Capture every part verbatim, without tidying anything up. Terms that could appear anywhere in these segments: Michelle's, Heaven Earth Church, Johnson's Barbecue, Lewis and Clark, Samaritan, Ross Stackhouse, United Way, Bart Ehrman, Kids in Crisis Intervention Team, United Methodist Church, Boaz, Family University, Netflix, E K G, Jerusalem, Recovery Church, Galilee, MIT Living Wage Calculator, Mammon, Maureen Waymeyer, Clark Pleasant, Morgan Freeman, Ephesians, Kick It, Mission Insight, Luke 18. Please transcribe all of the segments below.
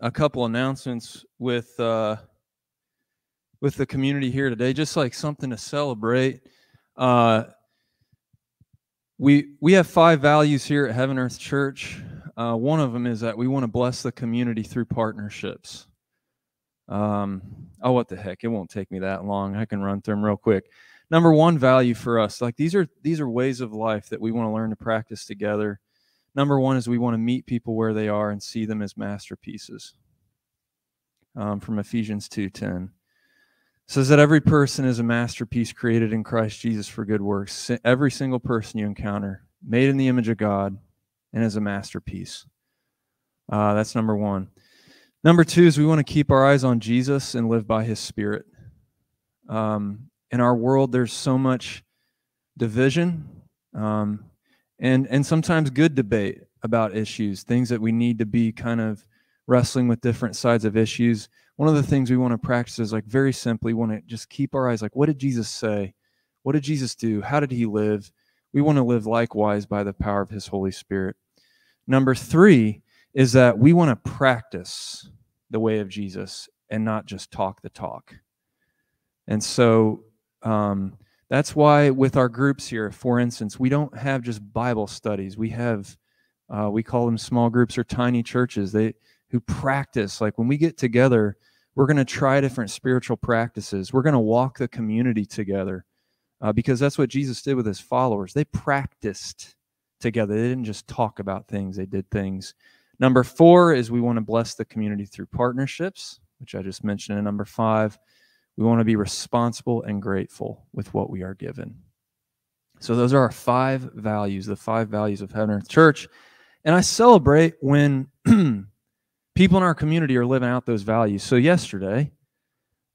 a couple announcements with uh, with the community here today, just like something to celebrate. Uh, we we have five values here at Heaven Earth Church. Uh, one of them is that we want to bless the community through partnerships. Um, oh, what the heck! It won't take me that long. I can run through them real quick. Number one value for us, like these are these are ways of life that we want to learn to practice together. Number one is we want to meet people where they are and see them as masterpieces. Um, from Ephesians two ten. It says that every person is a masterpiece created in Christ Jesus for good works. Every single person you encounter, made in the image of God and as a masterpiece. Uh, that's number one. Number two is we want to keep our eyes on Jesus and live by his Spirit. Um, in our world, there's so much division. Um And and sometimes good debate about issues, things that we need to be kind of wrestling with different sides of issues. One of the things we want to practice is like very simply want to just keep our eyes like, what did Jesus say? What did Jesus do? How did he live? We want to live likewise by the power of his Holy Spirit. Number three is that we want to practice the way of Jesus and not just talk the talk. And so um that's why with our groups here, for instance, we don't have just Bible studies. We have, uh, we call them small groups or tiny churches. They who practice, like when we get together, we're going to try different spiritual practices. We're going to walk the community together uh, because that's what Jesus did with his followers. They practiced together. They didn't just talk about things. They did things. Number four is we want to bless the community through partnerships, which I just mentioned. And number five, we want to be responsible and grateful with what we are given. So those are our five values, the five values of Heaven Earth Church. And I celebrate when people in our community are living out those values. So yesterday,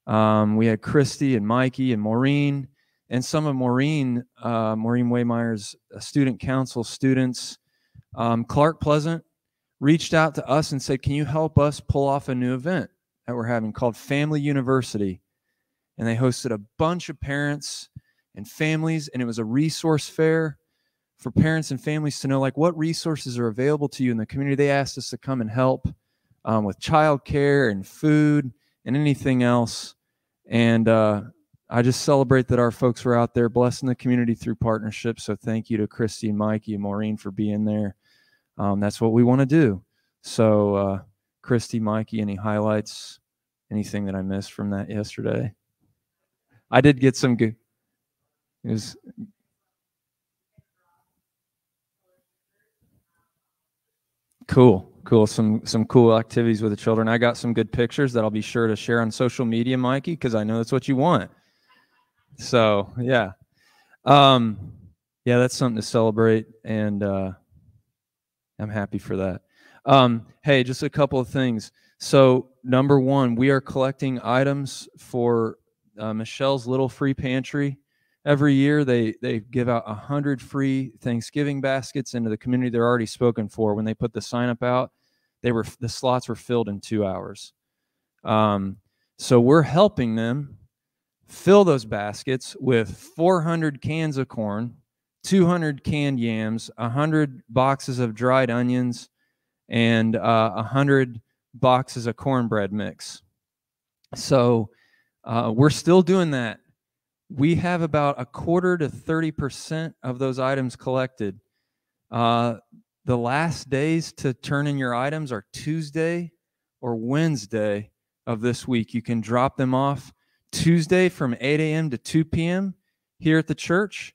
um, we had Christy and Mikey and Maureen, and some of Maureen, uh, Maureen Waymeyer's student council students, um, Clark Pleasant, reached out to us and said, can you help us pull off a new event that we're having called Family University? And they hosted a bunch of parents and families, and it was a resource fair for parents and families to know, like, what resources are available to you in the community. They asked us to come and help um, with childcare and food and anything else. And uh, I just celebrate that our folks were out there blessing the community through partnerships. So thank you to Christy and Mikey and Maureen for being there. Um, that's what we want to do. So uh, Christy, Mikey, any highlights, anything that I missed from that yesterday? I did get some good. It was, cool, cool. Some some cool activities with the children. I got some good pictures that I'll be sure to share on social media, Mikey, because I know that's what you want. So yeah, um, yeah, that's something to celebrate, and uh, I'm happy for that. Um, hey, just a couple of things. So number one, we are collecting items for Uh, Michelle's little free pantry. Every year they they give out a hundred free Thanksgiving baskets into the community. They're already spoken for. When they put the sign up out, they were the slots were filled in two hours. Um, so we're helping them fill those baskets with four hundred cans of corn, two hundred canned yams, one hundred boxes of dried onions, and uh, one hundred boxes of cornbread mix. So Uh, we're still doing that. We have about a quarter to thirty percent of those items collected. Uh, the last days to turn in your items are Tuesday or Wednesday of this week. You can drop them off Tuesday from eight A M to two P M here at the church,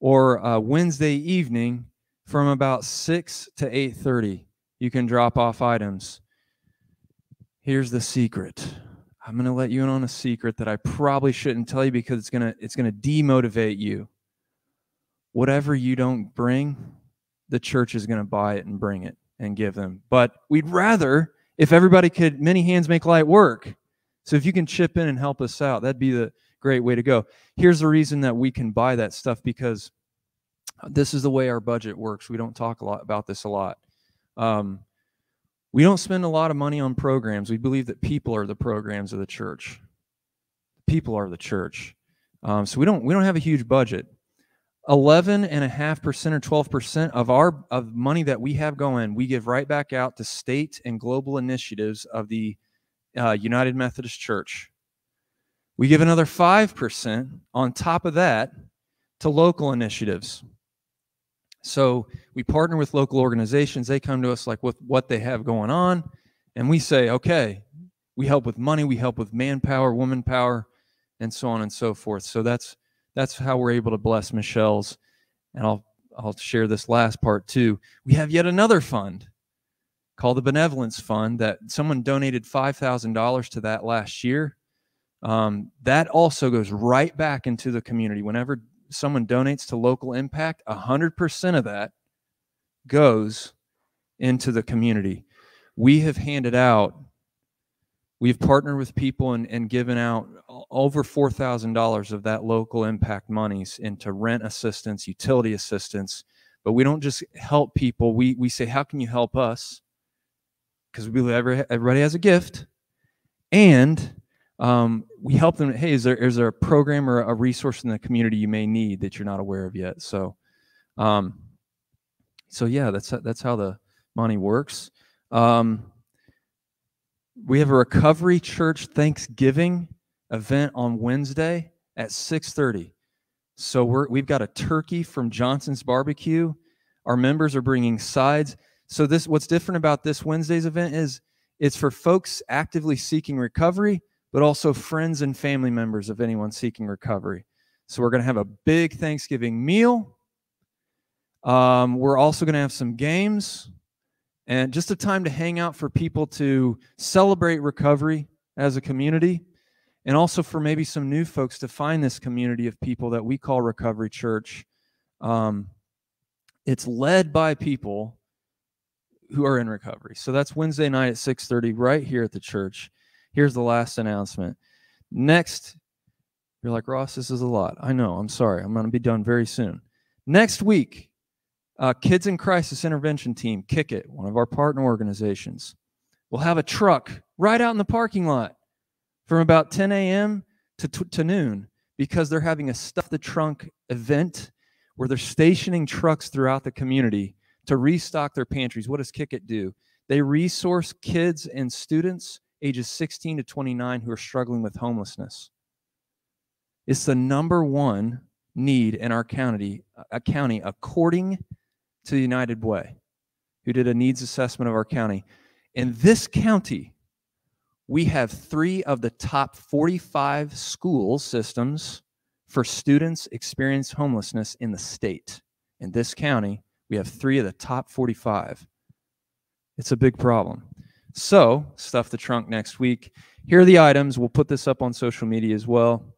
or uh, Wednesday evening from about six to eight thirty. You can drop off items. Here's the secret. I'm going to let you in on a secret that I probably shouldn't tell you because it's going to it's going to demotivate you. Whatever you don't bring, the church is going to buy it and bring it and give them. But we'd rather if everybody could, many hands make light work. So if you can chip in and help us out, that'd be the great way to go. Here's the reason that we can buy that stuff, because this is the way our budget works. We don't talk a lot about this a lot. Um We don't spend a lot of money on programs. We believe that people are the programs of the church. People are the church. Um, so we don't we don't have a huge budget. eleven and a half percent or twelve percent of our of money that we have going, we give right back out to state and global initiatives of the uh, United Methodist Church. We give another five percent on top of that to local initiatives. So we partner with local organizations. They come to us like with what they have going on, and we say, okay, we help with money, we help with manpower, woman power, and so on and so forth. So that's that's how we're able to bless Michelle's. And I'll I'll share this last part too. We have yet another fund called the Benevolence Fund that someone donated five thousand dollars to that last year. Um, that also goes right back into the community. Whenever someone donates to local impact, one hundred percent of that goes into the community. We have handed out, we've partnered with people and, and given out over four thousand dollars of that local impact monies into rent assistance, utility assistance. But we don't just help people. We, we say, how can you help us? Because we believe every, everybody has a gift. And Um, we help them. Hey, is there is there a program or a resource in the community you may need that you're not aware of yet? So, um, so yeah, that's that's how the money works. Um, we have a Recovery Church Thanksgiving event on Wednesday at six thirty. So we're we've got a turkey from Johnson's Barbecue. Our members are bringing sides. So this what's different about this Wednesday's event is it's for folks actively seeking recovery, but also friends and family members of anyone seeking recovery. So we're going to have a big Thanksgiving meal. Um, we're also going to have some games and just a time to hang out for people to celebrate recovery as a community, and also for maybe some new folks to find this community of people that we call Recovery Church. Um, it's led by people who are in recovery. So that's Wednesday night at six thirty right here at the church. Here's the last announcement. Next, you're like, Ross, this is a lot. I know. I'm sorry. I'm going to be done very soon. Next week, uh, Kids in Crisis Intervention Team, Kick It, one of our partner organizations, will have a truck right out in the parking lot from about ten a m to, to noon, because they're having a Stuff the Trunk event where they're stationing trucks throughout the community to restock their pantries. What does Kick It do? They resource kids and students ages sixteen to twenty-nine who are struggling with homelessness. It's the number one need in our county, a county according to the United Way, who did a needs assessment of our county. In this county, we have three of the top forty-five school systems for students experience homelessness in the state. In this county, we have three of the top forty-five. It's a big problem. So, Stuff the Trunk next week. Here are the items. We'll put this up on social media as well.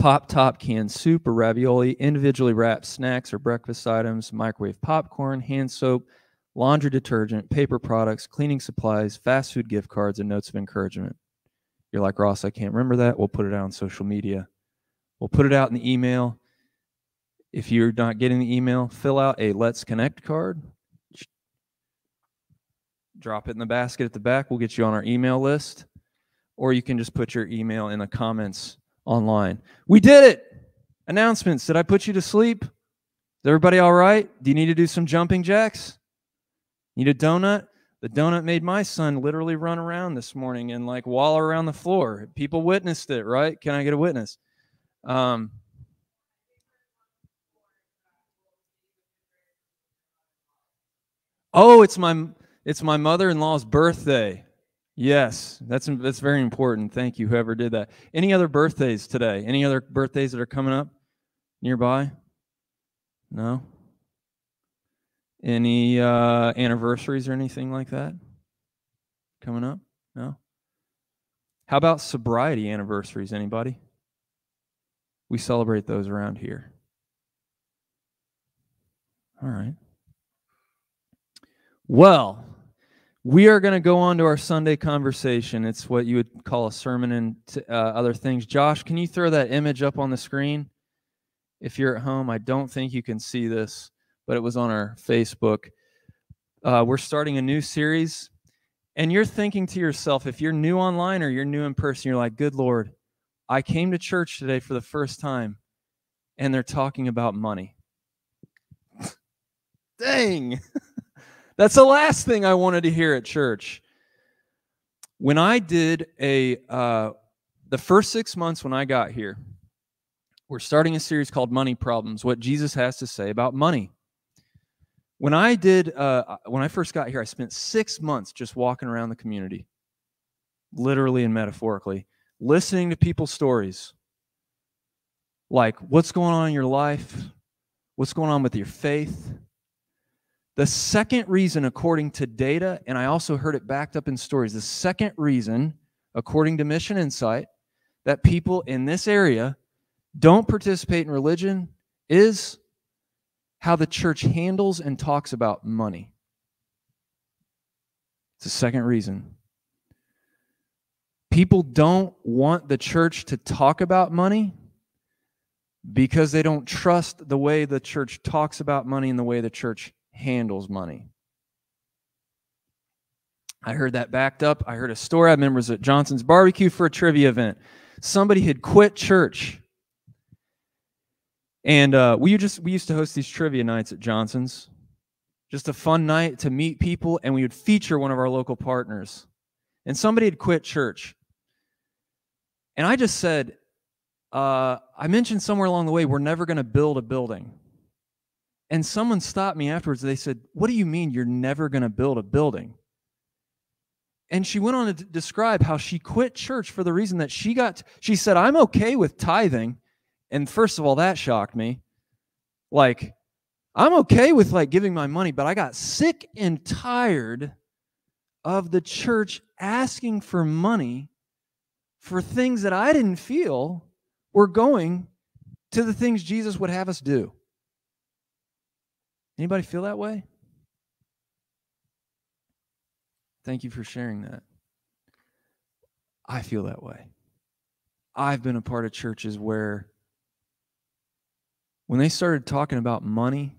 Pop top canned soup or ravioli, individually wrapped snacks or breakfast items, microwave popcorn, hand soap, laundry detergent, paper products, cleaning supplies, fast food gift cards, and notes of encouragement. You're like, Ross, I can't remember that. We'll put it out on social media. We'll put it out in the email. If you're not getting the email, fill out a Let's Connect card. Drop it in the basket at the back. We'll get you on our email list. Or you can just put your email in the comments online. We did it! Announcements. Did I put you to sleep? Is everybody all right? Do you need to do some jumping jacks? Need a donut? The donut made my son literally run around this morning and like wallow around the floor. People witnessed it, right? Can I get a witness? Um, oh, it's my... It's my mother-in-law's birthday. Yes, that's that's very important. Thank you, whoever did that. Any other birthdays today? Any other birthdays that are coming up nearby? No? Any uh, anniversaries or anything like that coming up? No? How about sobriety anniversaries, anybody? We celebrate those around here. All right. Well, we are going to go on to our Sunday conversation. It's what you would call a sermon and uh, other things. Josh, can you throw that image up on the screen? If you're at home, I don't think you can see this, but it was on our Facebook. Uh, we're starting a new series, and you're thinking to yourself, if you're new online or you're new in person, you're like, good Lord, I came to church today for the first time, and they're talking about money. Dang. That's the last thing I wanted to hear at church. When I did a, uh, the first six months when I got here, we're starting a series called Money Problems, What Jesus Has to Say About Money. When I did, uh, when I first got here, I spent six months just walking around the community, literally and metaphorically, listening to people's stories. Like, what's going on in your life? What's going on with your faith? The second reason, according to data, and I also heard it backed up in stories, the second reason, according to Mission Insight, that people in this area don't participate in religion is how the church handles and talks about money. It's the second reason. People don't want the church to talk about money because they don't trust the way the church talks about money and the way the church handles money. I heard that backed up. I heard a story. I remember it was at Johnson's Barbecue for a trivia event. Somebody had quit church. And uh, we just we used to host these trivia nights at Johnson's. Just a fun night to meet people, and we would feature one of our local partners. And somebody had quit church. And I just said, uh, I mentioned somewhere along the way, we're never going to build a building. And someone stopped me afterwards. They said, what do you mean you're never going to build a building? And she went on to describe how she quit church for the reason that she got, she said, I'm okay with tithing. And first of all, that shocked me. Like, I'm okay with like giving my money, but I got sick and tired of the church asking for money for things that I didn't feel were going to the things Jesus would have us do. Anybody feel that way? Thank you for sharing that. I feel that way. I've been a part of churches where when they started talking about money,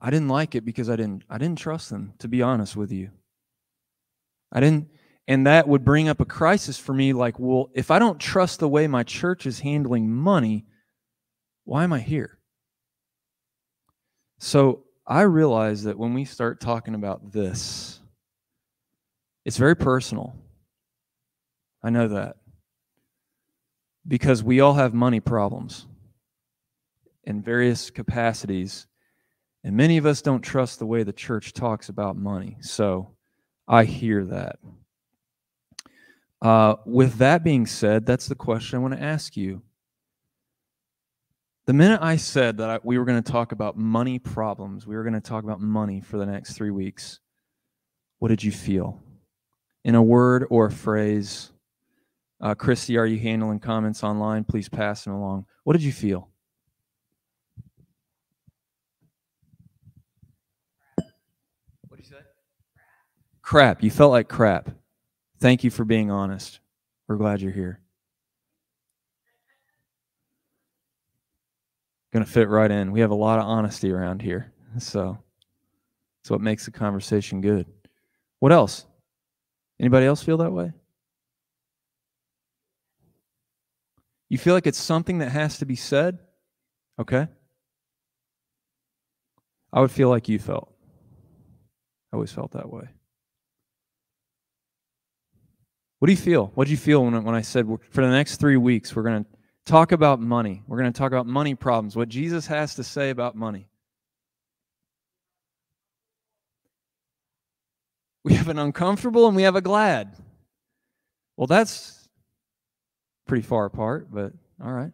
I didn't like it because I didn't I didn't trust them, to be honest with you. I didn't, and that would bring up a crisis for me, like, well, if I don't trust the way my church is handling money, why am I here? So I realize that when we start talking about this, it's very personal. I know that. Because we all have money problems in various capacities, and many of us don't trust the way the church talks about money. So I hear that. Uh, with that being said, that's the question I want to ask you. The minute I said that I, we were going to talk about money problems, we were going to talk about money for the next three weeks, what did you feel? In a word or a phrase, uh, Christy, are you handling comments online? Please pass them along. What did you feel? What did you say? Crap. You felt like crap. Thank you for being honest. We're glad you're here. Going to fit right in. We have a lot of honesty around here. So that's what makes the conversation good. What else? Anybody else feel that way? You feel like it's something that has to be said? Okay. I would feel like you felt. I always felt that way. What do you feel? What did you feel when, when I said for the next three weeks we're going to talk about money. We're going to talk about money problems, what Jesus has to say about money. We have an uncomfortable and we have a glad. Well, that's pretty far apart, but all right.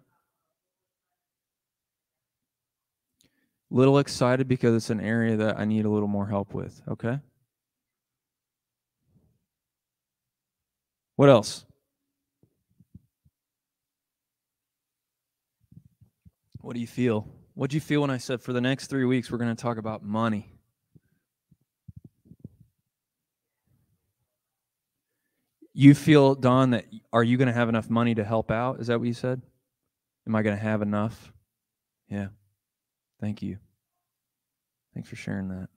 Little excited because it's an area that I need a little more help with, okay? What else? What do you feel? What do you feel when I said for the next three weeks we're going to talk about money? You feel, Don, that are you going to have enough money to help out? Is that what you said? Am I going to have enough? Yeah. Thank you. Thanks for sharing that.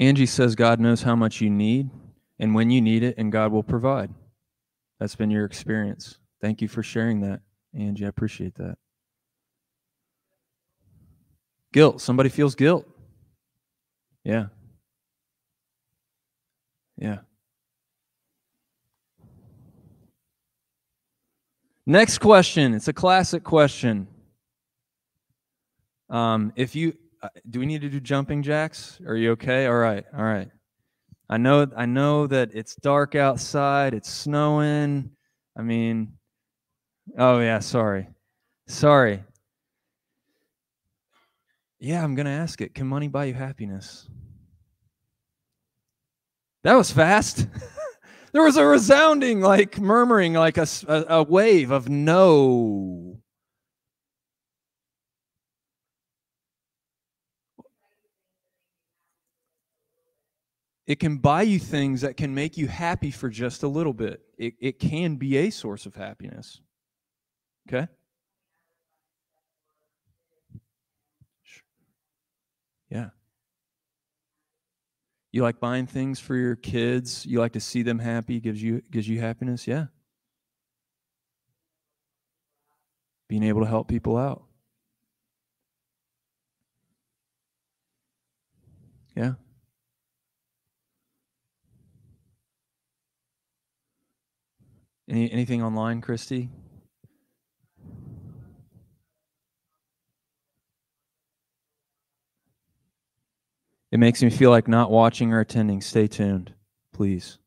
Angie says God knows how much you need and when you need it, and God will provide. That's been your experience. Thank you for sharing that, Angie. I appreciate that. Guilt. Somebody feels guilt. Yeah. Yeah. Next question. It's a classic question. Um, if you do we need to do jumping jacks? Are you okay? All right. All right. I know I know that it's dark outside. It's snowing. I mean, oh yeah, sorry. Sorry. Yeah, I'm going to ask it. Can money buy you happiness? That was fast. There was a resounding, like, murmuring, like a, a, a wave of no. It can buy you things that can make you happy for just a little bit. It, it can be a source of happiness. Okay? Yeah. You like buying things for your kids. You like to see them happy. Gives you gives you happiness. Yeah. Being able to help people out. Yeah. Any anything online, Christy? It makes me feel like not watching or attending. Stay tuned, please.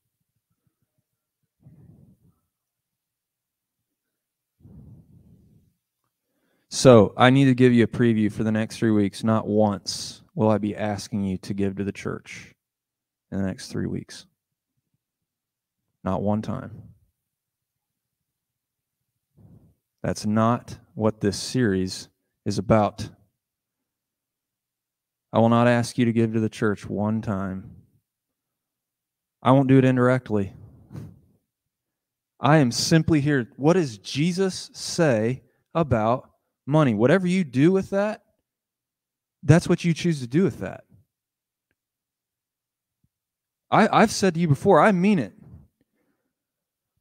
So I need to give you a preview for the next three weeks. Not once will I be asking you to give to the church in the next three weeks. Not one time. That's not what this series is about. I will not ask you to give to the church one time. I won't do it indirectly. I am simply here. What does Jesus say about money? Whatever you do with that, that's what you choose to do with that. I, I've said to you before, I mean it.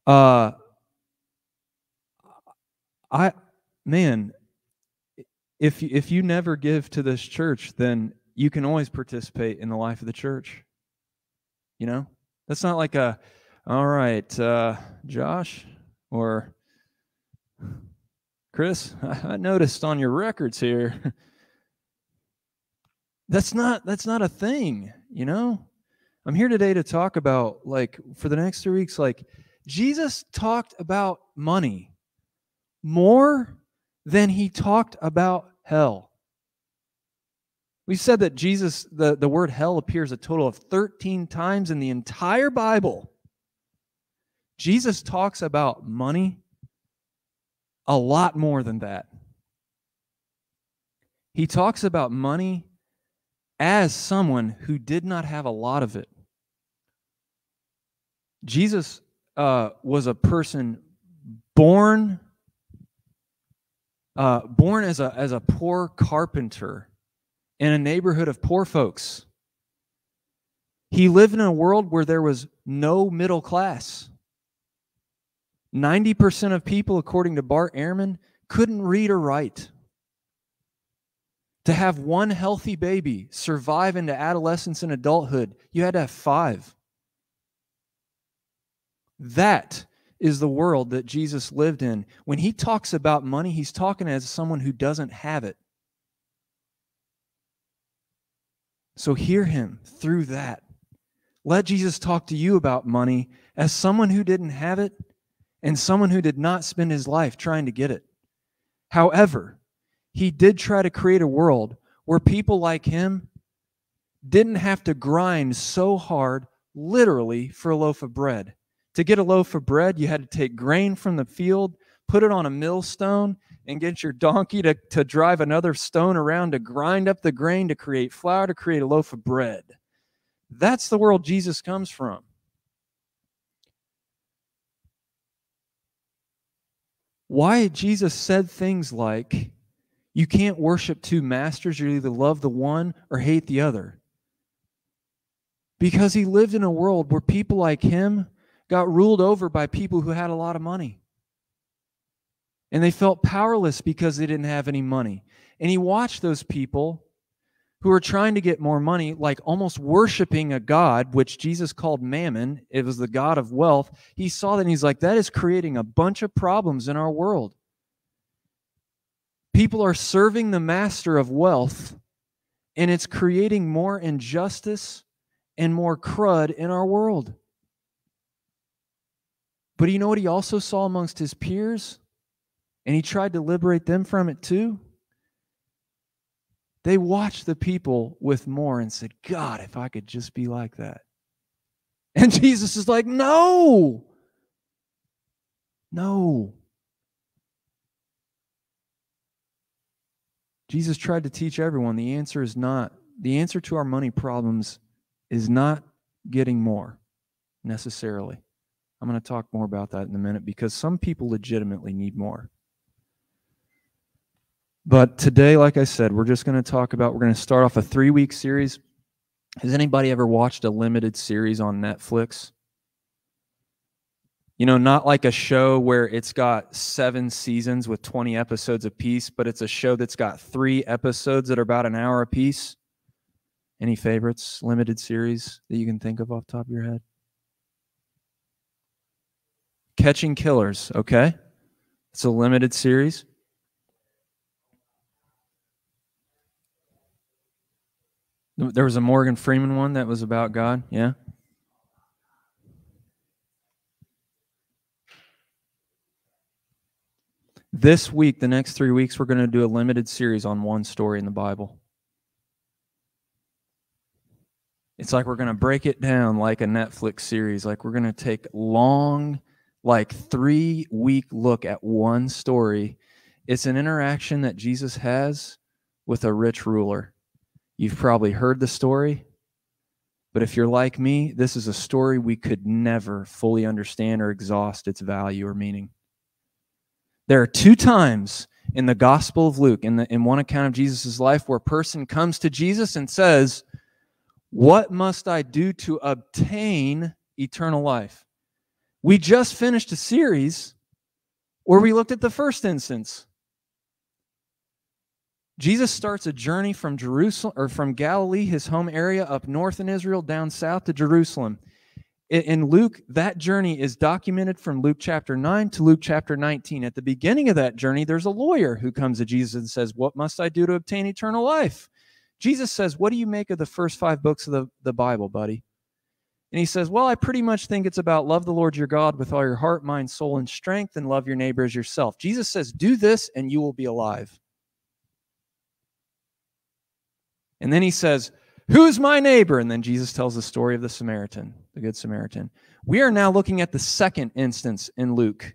Uh, I, man, if, if you never give to this church, then you can always participate in the life of the church. You know, that's not like a, all right, uh, Josh or Chris, I noticed on your records here. That's not, that's not a thing. You know, I'm here today to talk about, like, for the next three weeks, like, Jesus talked about money more than he talked about hell. We said that Jesus, the, the word hell appears a total of thirteen times in the entire Bible. Jesus talks about money a lot more than that. He talks about money as someone who did not have a lot of it. Jesus uh, was a person born Uh, born as a as a poor carpenter in a neighborhood of poor folks. He lived in a world where there was no middle class. ninety percent of people, according to Bart Ehrman, couldn't read or write. To have one healthy baby survive into adolescence and adulthood, you had to have five. That is the world that Jesus lived in. When he talks about money, he's talking as someone who doesn't have it. So hear him through that. Let Jesus talk to you about money as someone who didn't have it and someone who did not spend his life trying to get it. However, he did try to create a world where people like him didn't have to grind so hard, literally, for a loaf of bread. To get a loaf of bread, you had to take grain from the field, put it on a millstone, and get your donkey to, to drive another stone around to grind up the grain to create flour, to create a loaf of bread. That's the world Jesus comes from. Why Jesus said things like, you can't worship two masters, you either love the one or hate the other. because he lived in a world where people like him got ruled over by people who had a lot of money. And they felt powerless because they didn't have any money. And he watched those people who were trying to get more money, like almost worshiping a god, which Jesus called Mammon. It was the god of wealth. He saw that and he's like, that is creating a bunch of problems in our world. People are serving the master of wealth, and it's creating more injustice and more crud in our world. But you know what he also saw amongst his peers? And he tried to liberate them from it too. They watched the people with more and said, God, if I could just be like that. And Jesus is like, no, no. Jesus tried to teach everyone the answer is not, the answer to our money problems is not getting more necessarily. I'm going to talk more about that in a minute because some people legitimately need more. But today, like I said, we're just going to talk about, we're going to start off a three-week series. Has anybody ever watched a limited series on Netflix? You know, not like a show where it's got seven seasons with twenty episodes apiece, but it's a show that's got three episodes that are about an hour apiece. Any favorites, limited series that you can think of off the top of your head? Catching Killers, okay? It's a limited series. There was a Morgan Freeman one that was about God, yeah? This week, the next three weeks, we're going to do a limited series on one story in the Bible. It's like we're going to break it down like a Netflix series. Like we're going to take long, like three-week look at one story. It's an interaction that Jesus has with a rich ruler. You've probably heard the story, but if you're like me, this is a story we could never fully understand or exhaust its value or meaning. There are two times in the Gospel of Luke, in, the, in one account of Jesus' life, where a person comes to Jesus and says, what must I do to obtain eternal life? We just finished a series where we looked at the first instance. Jesus starts a journey from Jerusalem or from Galilee, his home area, up north in Israel, down south to Jerusalem. In Luke, that journey is documented from Luke chapter nine to Luke chapter nineteen. At the beginning of that journey, there's a lawyer who comes to Jesus and says, what must I do to obtain eternal life? Jesus says, what do you make of the first five books of the, the Bible, buddy? And he says, well, I pretty much think it's about love the Lord your God with all your heart, mind, soul, and strength, and love your neighbor as yourself. Jesus says, do this and you will be alive. And then he says, who is my neighbor? And then Jesus tells the story of the Samaritan, the Good Samaritan. We are now looking at the second instance in Luke,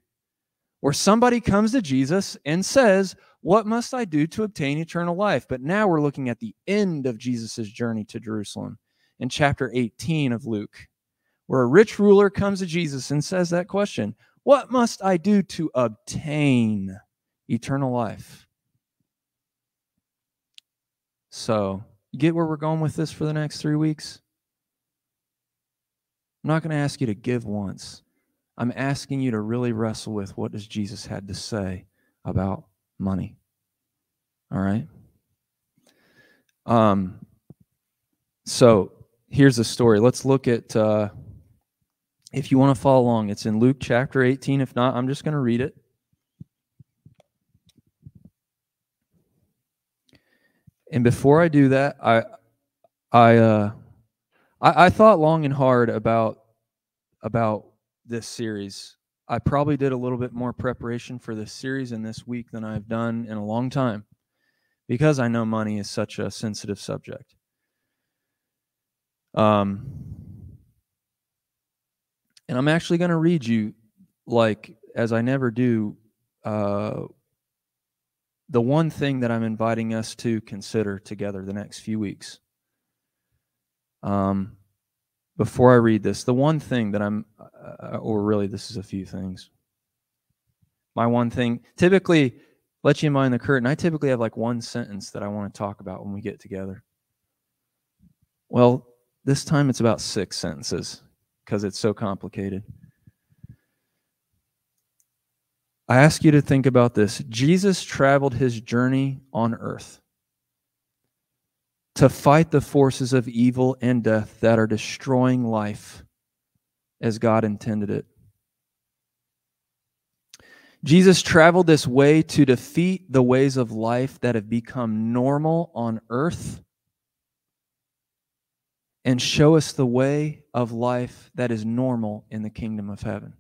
where somebody comes to Jesus and says, what must I do to obtain eternal life? But now we're looking at the end of Jesus' journey to Jerusalem in chapter eighteen of Luke, where a rich ruler comes to Jesus and says that question, what must I do to obtain eternal life? So, you get where we're going with this for the next three weeks? I'm not going to ask you to give once. I'm asking you to really wrestle with what does Jesus had to say about money. All right? Um, so, here's the story. Let's look at, uh, if you want to follow along, it's in Luke chapter eighteen. If not, I'm just going to read it. And before I do that, I, I, uh, I, I thought long and hard about about this series. I probably did a little bit more preparation for this series and this week than I've done in a long time, because I know money is such a sensitive subject. Um, and I'm actually going to read you, like as I never do, uh. the one thing that I'm inviting us to consider together the next few weeks. Um, before I read this, the one thing that I'm, uh, or really this is a few things. My one thing, typically, let you mind the curtain, I typically have like one sentence that I want to talk about when we get together. Well, This time it's about six sentences because it's so complicated. I ask you to think about this. Jesus traveled his journey on earth to fight the forces of evil and death that are destroying life as God intended it. Jesus traveled this way to defeat the ways of life that have become normal on earth and show us the way of life that is normal in the kingdom of heaven.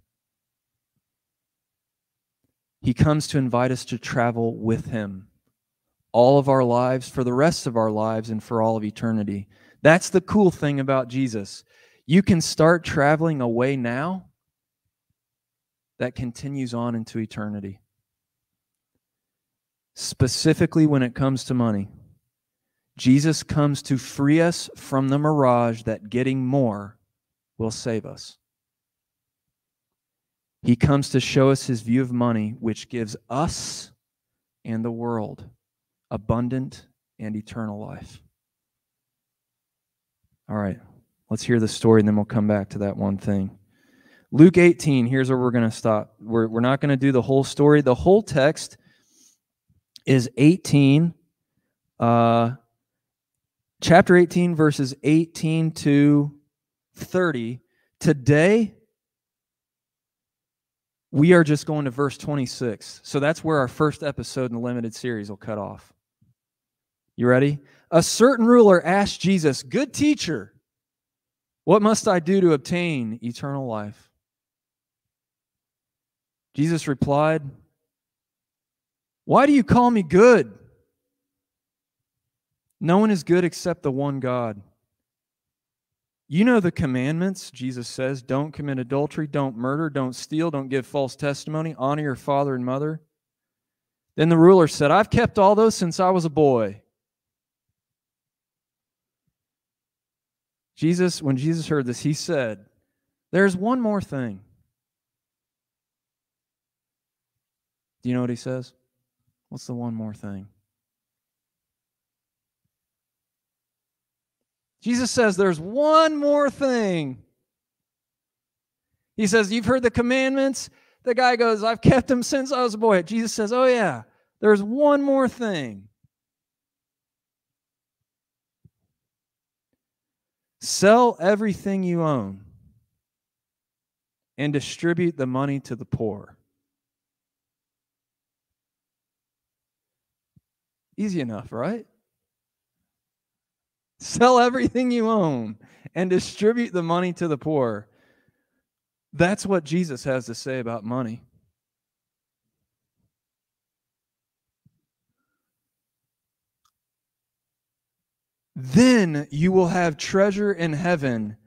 He comes to invite us to travel with him all of our lives, for the rest of our lives, and for all of eternity. That's the cool thing about Jesus. You can start traveling a way now that continues on into eternity. Specifically when it comes to money, Jesus comes to free us from the mirage that getting more will save us. He comes to show us his view of money, which gives us and the world abundant and eternal life. All right, let's hear the story, and then we'll come back to that one thing. Luke eighteen, here's where we're going to stop. We're, we're not going to do the whole story. The whole text is eighteen, uh, chapter eighteen, verses eighteen to thirty. Today, we are just going to verse twenty-six. So that's where our first episode in the limited series will cut off. You ready? A certain ruler asked Jesus, "Good teacher, what must I do to obtain eternal life?" Jesus replied, "Why do you call me good? No one is good except the one God. You know the commandments," Jesus says, "don't commit adultery, don't murder, don't steal, don't give false testimony, honor your father and mother." Then the ruler said, "I've kept all those since I was a boy." Jesus, when Jesus heard this, he said, "There's one more thing." Do you know what he says? What's the one more thing? Jesus says, "There's one more thing." He says, "You've heard the commandments." The guy goes, "I've kept them since I was a boy." Jesus says, "Oh yeah, there's one more thing. Sell everything you own and distribute the money to the poor." Easy enough, right? Sell everything you own and distribute the money to the poor. That's what Jesus has to say about money. "Then you will have treasure in heaven,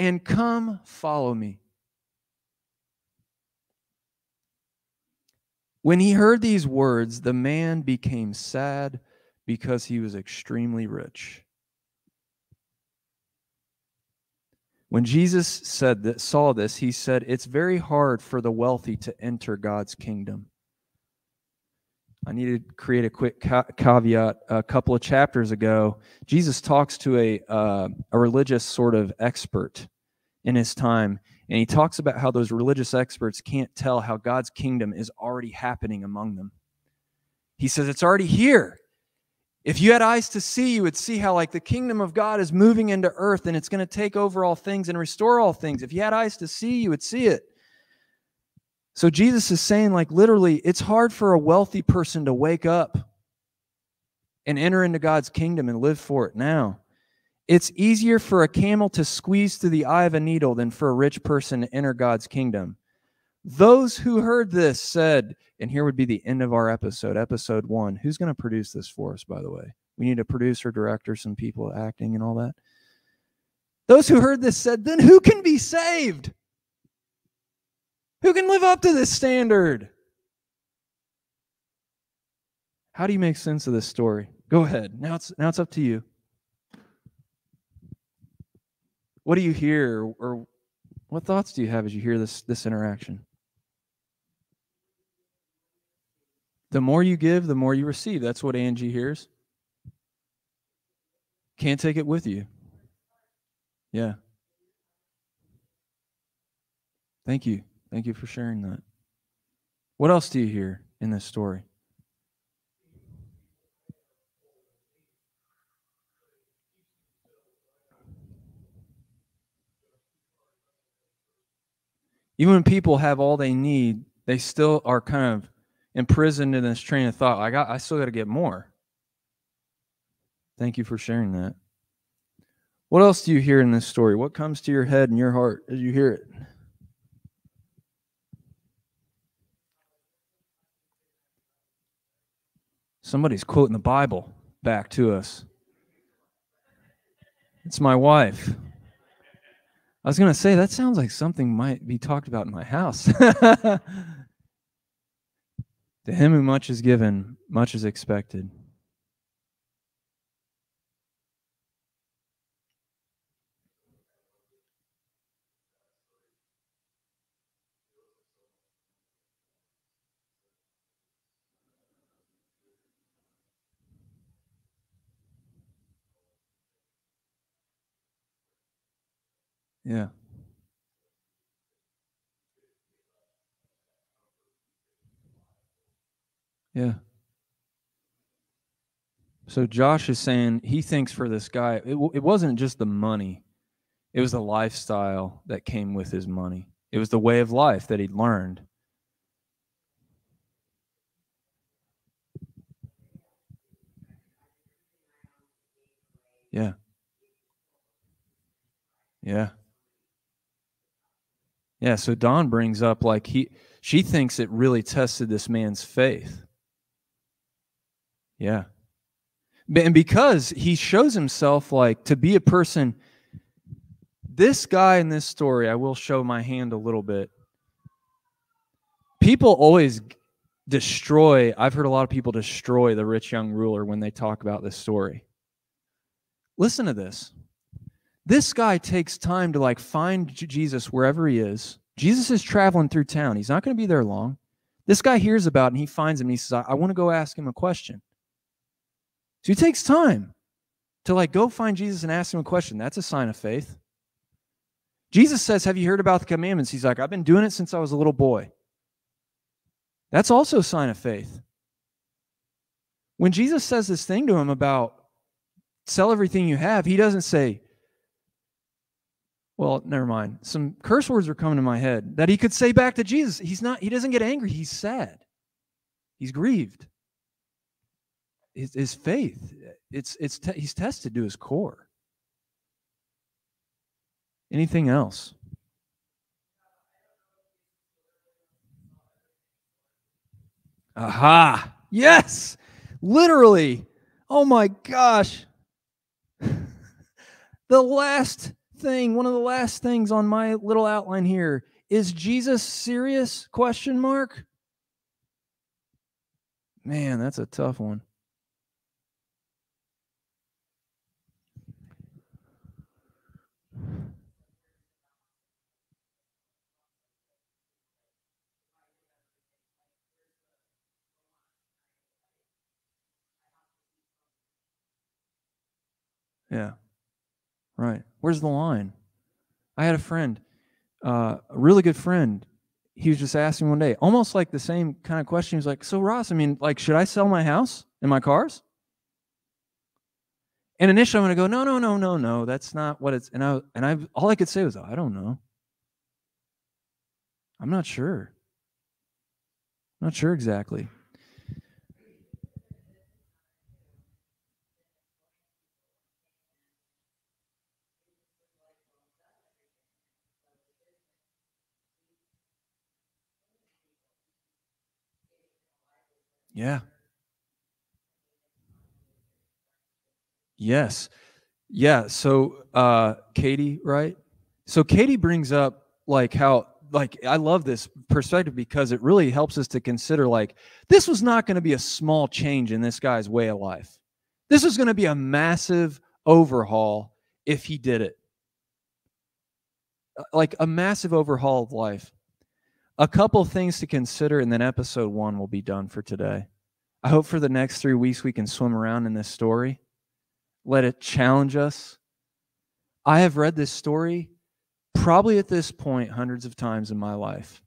and come follow me." When he heard these words, the man became sad because he was extremely rich. When Jesus said that, saw this, he said, "It's very hard for the wealthy to enter God's kingdom." I need to create a quick caveat. A couple of chapters ago, Jesus talks to a, uh, a religious sort of expert in his time, and he talks about how those religious experts can't tell how God's kingdom is already happening among them. He says, "It's already here. If you had eyes to see, you would see how like the kingdom of God is moving into earth, and it's going to take over all things and restore all things. If you had eyes to see, you would see it." So Jesus is saying, like, literally, it's hard for a wealthy person to wake up and enter into God's kingdom and live for it now. It's easier for a camel to squeeze through the eye of a needle than for a rich person to enter God's kingdom. Those who heard this said, and here would be the end of our episode, episode one. Who's going to produce this for us, by the way? We need a producer, director, some people acting and all that. Those who heard this said, "Then who can be saved? Who can live up to this standard?" How do you make sense of this story? Go ahead. Now it's, now it's up to you. What do you hear, or what thoughts do you have as you hear this, this interaction? The more you give, the more you receive. That's what Angie hears. Can't take it with you. Yeah. Thank you. Thank you for sharing that. What else do you hear in this story? Even when people have all they need, they still are kind of imprisoned in this train of thought. Like, I, I still got to get more. Thank you for sharing that. What else do you hear in this story? What comes to your head and your heart as you hear it? Somebody's quoting the Bible back to us. It's my wife. I was going to say, that sounds like something might be talked about in my house. To him who much is given, much is expected. Yeah. Yeah. So Josh is saying he thinks for this guy, it, it wasn't just the money. It was the lifestyle that came with his money. It was the way of life that he'd learned. Yeah. Yeah. Yeah, so Don brings up, like, he, she thinks it really tested this man's faith. Yeah. And because he shows himself, like, to be a person, this guy in this story, I will show my hand a little bit. People always destroy, I've heard a lot of people destroy the rich young ruler when they talk about this story. Listen to this. This guy takes time to, like, find Jesus wherever he is. Jesus is traveling through town. He's not going to be there long. This guy hears about it, and he finds him, and he says, I, I want to go ask him a question. So he takes time to, like, go find Jesus and ask him a question. That's a sign of faith. Jesus says, have you heard about the commandments? He's like, I've been doing it since I was a little boy. That's also a sign of faith. When Jesus says this thing to him about sell everything you have, he doesn't say, well, never mind. Some curse words are coming to my head that he could say back to Jesus. He's not, he doesn't get angry. He's sad. He's grieved. His, his faith, it's, it's te- he's tested to his core. Anything else? Aha. Yes. Literally. Oh my gosh. The last thing, one of the last things on my little outline here is Jesus serious question mark. Man, that's a tough one. Yeah. Right. Where's the line? I had a friend, uh, a really good friend. He was just asking one day, almost like the same kind of question. He was like, so Ross, I mean, like, should I sell my house and my cars? And initially I'm going to go, no, no, no, no, no. That's not what it's. And I, and I, all I could say was, I don't know. I'm not sure. Not sure exactly. Yeah. Yes. Yeah. So uh, Katie, right? So Katie brings up, like, how, like, I love this perspective because it really helps us to consider, like, this was not going to be a small change in this guy's way of life. This was going to be a massive overhaul if he did it. Like a massive overhaul of life. A couple things to consider, and then episode one will be done for today. I hope for the next three weeks we can swim around in this story. Let it challenge us. I have read this story probably at this point hundreds of times in my life.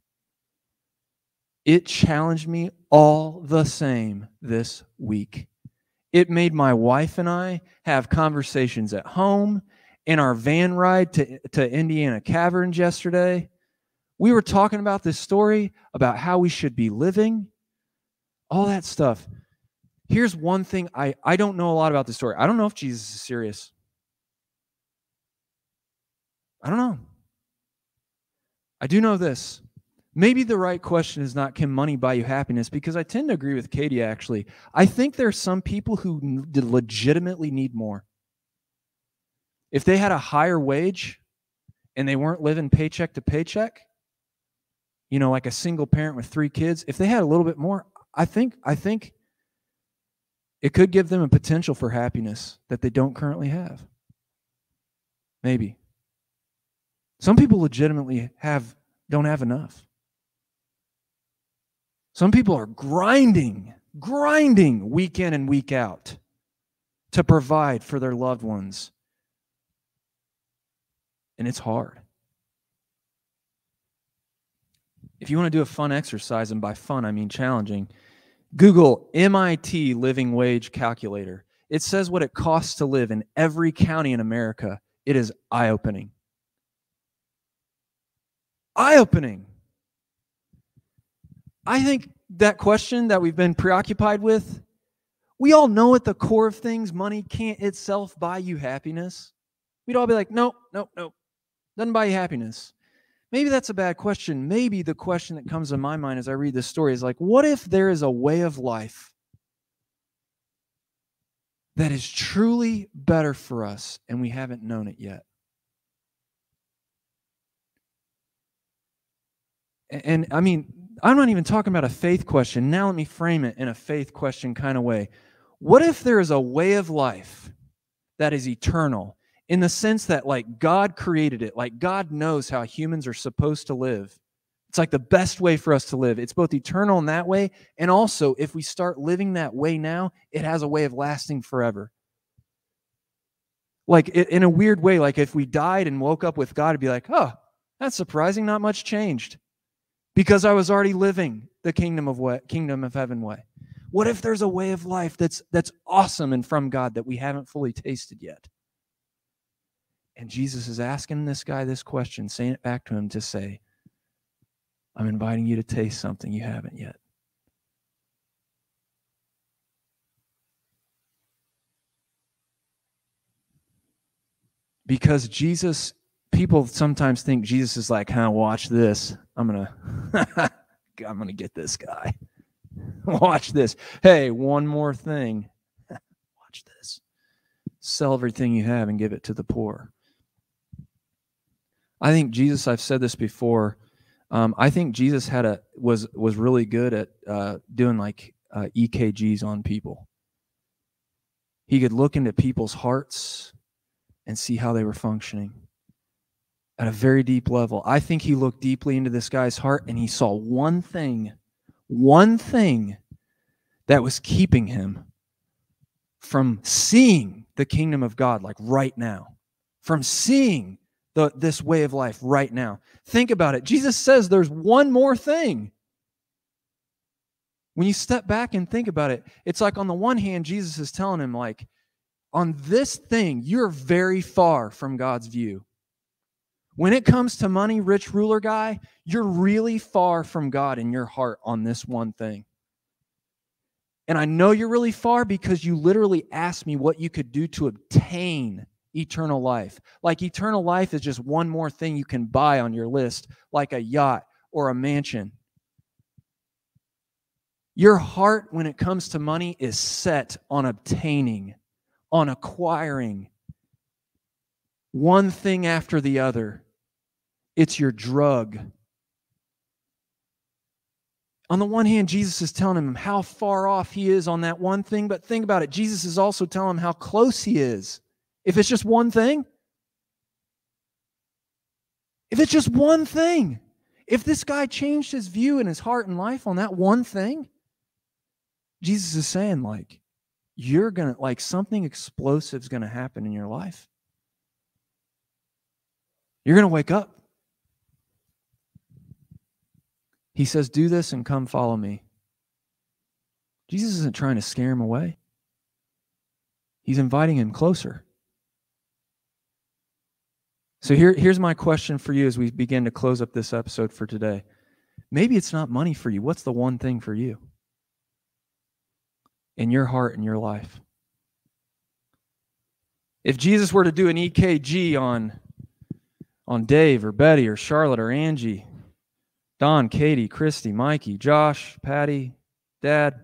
It challenged me all the same this week. It made my wife and I have conversations at home. In our van ride to, to Indiana Caverns yesterday, we were talking about this story, about how we should be living, all that stuff. Here's one thing I, I don't know a lot about this story. I don't know if Jesus is serious. I don't know. I do know this. Maybe the right question is not, can money buy you happiness? Because I tend to agree with Katie, actually. I think there are some people who legitimately need more. If they had a higher wage and they weren't living paycheck to paycheck, you know, like a single parent with three kids, if they had a little bit more, I think I think it could give them a potential for happiness that they don't currently have. Maybe. Some people legitimately have don't have enough. Some people are grinding, grinding week in and week out to provide for their loved ones. And it's hard. If you want to do a fun exercise, and by fun I mean challenging, Google M I T Living Wage Calculator. It says what it costs to live in every county in America. It is eye-opening. Eye-opening. I think that question that we've been preoccupied with, we all know at the core of things, money can't itself buy you happiness. We'd all be like, no, no, no. Doesn't buy you happiness. Maybe that's a bad question. Maybe the question that comes to my mind as I read this story is like, what if there is a way of life that is truly better for us and we haven't known it yet? And, and I mean, I'm not even talking about a faith question. Now let me frame it in a faith question kind of way. What if there is a way of life that is eternal? In the sense that, like, God created it, like, God knows how humans are supposed to live. It's like the best way for us to live. It's both eternal in that way, and also, if we start living that way now, it has a way of lasting forever. Like, it, in a weird way, like, if we died and woke up with God, it'd be like, oh, that's surprising, not much changed, because I was already living the kingdom of way, kingdom of heaven way. What if there's a way of life that's that's awesome and from God that we haven't fully tasted yet? And Jesus is asking this guy this question, saying it back to him to say, I'm inviting you to taste something you haven't yet. Because Jesus, people sometimes think Jesus is like, huh, watch this. I'm going to, I'm going to get this guy. Watch this. Hey, one more thing. Watch this. Sell everything you have and give it to the poor. I think Jesus, I've said this before, um, I think Jesus had a was was really good at uh, doing like uh, E K Gs on people. He could look into people's hearts and see how they were functioning at a very deep level. I think he looked deeply into this guy's heart and he saw one thing, one thing that was keeping him from seeing the kingdom of God like right now, from seeing The, this way of life right now. Think about it. Jesus says there's one more thing. When you step back and think about it, it's like on the one hand, Jesus is telling him, like, on this thing, you're very far from God's view. When it comes to money, rich ruler guy, you're really far from God in your heart on this one thing. And I know you're really far because you literally asked me what you could do to obtain eternal life. Like eternal life is just one more thing you can buy on your list, like a yacht or a mansion. Your heart, when it comes to money, is set on obtaining, on acquiring one thing after the other. It's your drug. On the one hand, Jesus is telling him how far off he is on that one thing, but think about it. Jesus is also telling him how close he is. If it's just one thing, if it's just one thing, if this guy changed his view and his heart and life on that one thing, Jesus is saying, like, you're going to, like, something explosive is going to happen in your life. You're going to wake up. He says, do this and come follow me. Jesus isn't trying to scare him away. He's inviting him closer. So here, here's my question for you as we begin to close up this episode for today. Maybe it's not money for you. What's the one thing for you in your heart and your life? If Jesus were to do an E K G on, on Dave or Betty or Charlotte or Angie, Don, Katie, Christy, Mikey, Josh, Patty, Dad,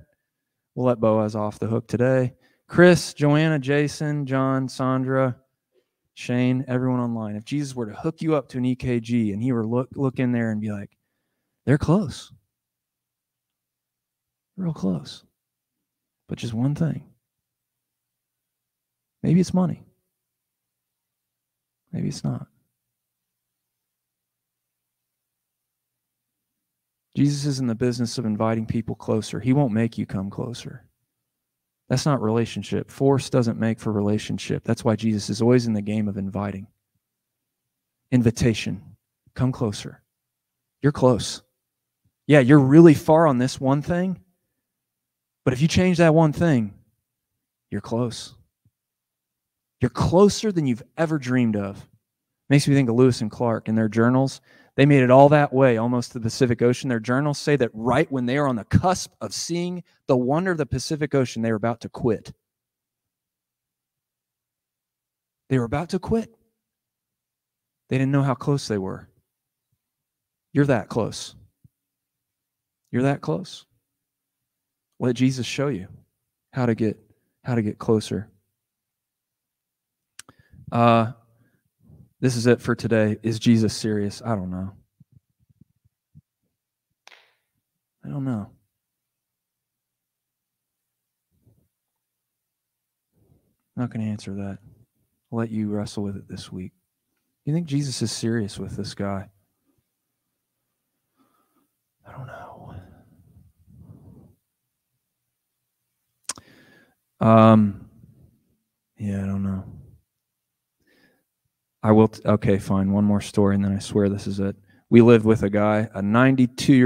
we'll let Boaz off the hook today. Chris, Joanna, Jason, John, Sandra, Shane, everyone online. If Jesus were to hook you up to an E K G and he were look look in there and be like, they're close. Real close. But just one thing. Maybe it's money. Maybe it's not. Jesus is in the business of inviting people closer. He won't make you come closer. That's not relationship. Force doesn't make for relationship. That's why Jesus is always in the game of inviting. Invitation. Come closer. You're close. Yeah, you're really far on this one thing, but if you change that one thing, you're close. You're closer than you've ever dreamed of. Makes me think of Lewis and Clark in their journals. They made it all that way, almost to the Pacific Ocean. Their journals say that right when they are on the cusp of seeing the wonder of the Pacific Ocean, they were about to quit. They were about to quit. They didn't know how close they were. You're that close. You're that close. Let Jesus show you how to get, how to get closer. Uh, This is it for today. Is Jesus serious? I don't know. I don't know. I'm not going to answer that. I'll let you wrestle with it this week. You think Jesus is serious with this guy? I don't know. Um. Yeah, I don't know. I will, t- okay, fine, one more story, and then I swear this is it. We lived with a guy, a ninety-two-year-old